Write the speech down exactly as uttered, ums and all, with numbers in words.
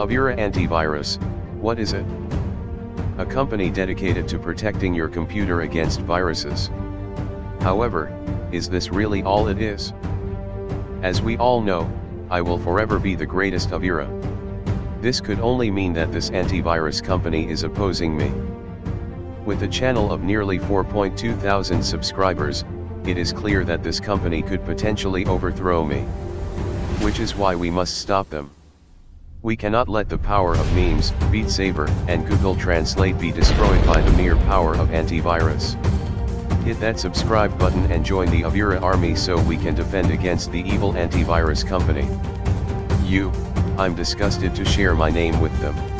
Avira Antivirus, what is it? A company dedicated to protecting your computer against viruses. However, is this really all it is? As we all know, I will forever be the greatest Avira. This could only mean that this antivirus company is opposing me. With a channel of nearly four point two thousand subscribers, it is clear that this company could potentially overthrow me. Which is why we must stop them. We cannot let the power of memes, Beat Saber, and Google Translate be destroyed by the mere power of antivirus. Hit that subscribe button and join the Avira army so we can defend against the evil antivirus company. You, I'm disgusted to share my name with them.